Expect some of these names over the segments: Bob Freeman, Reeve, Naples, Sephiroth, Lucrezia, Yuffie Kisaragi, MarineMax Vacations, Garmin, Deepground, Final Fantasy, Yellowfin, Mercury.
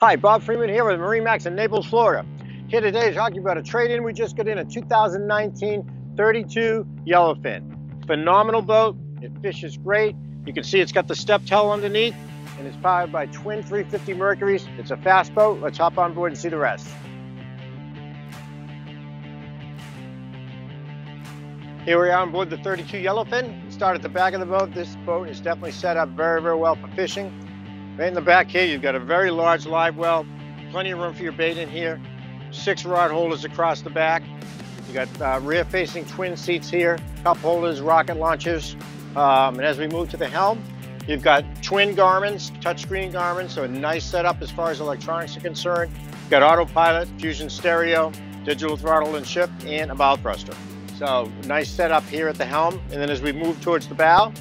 Hi, Bob Freeman here with MarineMax in Naples, Florida. Here today is talking about a trade-in. We just got in a 2019 32 Yellowfin. Phenomenal boat. It fishes great. You can see it's got the step tail underneath, and it's powered by twin 350 Mercuries. It's a fast boat. Let's hop on board and see the rest. Here we are on board the 32 Yellowfin. Start at the back of the boat. This boat is definitely set up very, very well for fishing. Right in the back here, you've got a very large live well, plenty of room for your bait in here, 6 rod holders across the back. You got rear-facing twin seats here, cup holders, rocket launchers. And as we move to the helm, you've got twin Garmins, touchscreen Garmin, so a nice setup as far as electronics are concerned. You've got autopilot, fusion stereo, digital throttle and shift, and a bow thruster. So nice setup here at the helm. And then as we move towards the bow,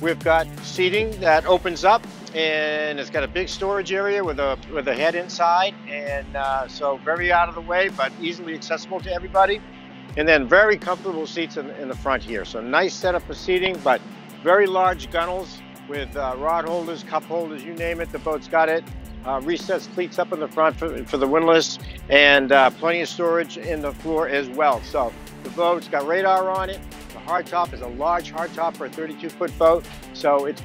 we've got seating that opens up, and it's got a big storage area with a head inside, and so very out of the way, but easily accessible to everybody. And then very comfortable seats in the front here. So nice setup for seating, but very large gunnels with rod holders, cup holders, you name it, the boat's got it. Recessed cleats up in the front for the windlass, and plenty of storage in the floor as well. So the boat's got radar on it. The hardtop is a large hardtop for a 32-foot boat, so it's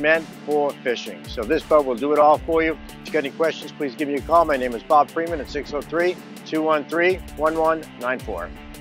meant for fishing. So this boat will do it all for you. If you've got any questions, please give me a call. My name is Bob Freeman at 603-213-1194.